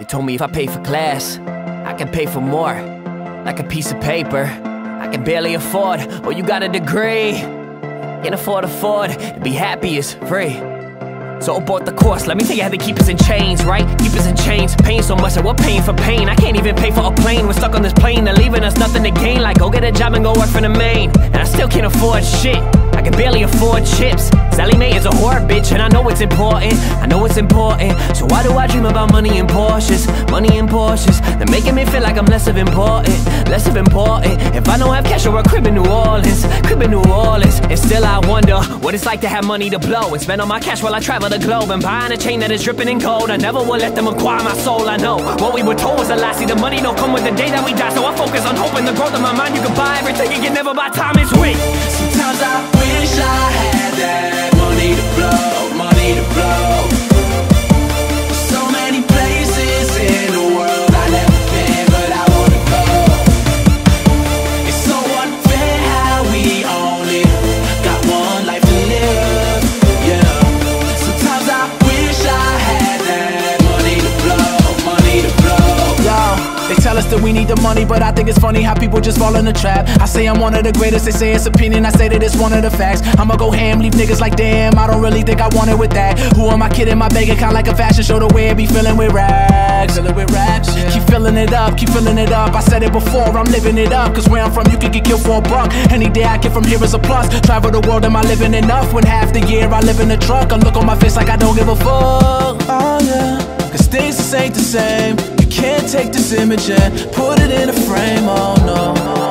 They told me if I pay for class, I can pay for more. Like a piece of paper I can barely afford. Oh, you got a degree, can't afford to be happy is free. So abort the course, let me tell you how they keep us in chains, right? Keep us in chains, pain so much that we're paying for pain. I can't even pay for a plane, we're stuck on this plane. They're leaving us nothing to gain, like go get a job and go work for the main. And I still can't afford shit, I can barely afford chips. Sally Mae is a whore bitch, and I know it's important, I know it's important. So why do I dream about money and Porsches, money and Porsches? They're making me feel like I'm less of important, less of important. If I don't have cash or a crib in New Orleans, crib in New Orleans. And still I wonder what it's like to have money to blow and spend all my cash while I travel the globe and buying a chain that is dripping in gold. I never will let them acquire my soul, I know what we were told was a lie. See, the money don't come with the day that we die, so I focus on hope and the growth of my mind. You can buy everything, you can never buy time, it's weak. Sometimes I wish I had that money to blow, money to blow. So many places in the world I never been, but I wanna go. It's so unfair how we only got one life to live, yeah. Sometimes I wish I had that money to blow. Yo, they tell us that we need the money, but I think it's funny how people just fall in the trap. I say I'm one of the greatest, they say it's opinion, I say that it's one of the facts. I'ma go ham, leave niggas like damn, I don't really think I want it with that. Who am I kidding? My bank account like a fashion show, the way it be filling with rags, filling with raps, yeah. Keep filling it up, keep filling it up. I said it before, I'm living it up, cause where I'm from you can get killed for a buck. Any day I get from here is a plus. Travel the world, am I living enough? When half the year I live in a truck, I look on my face like I don't give a fuck. Oh yeah, cause things just ain't the same. Can't take this image and put it in a frame, oh no.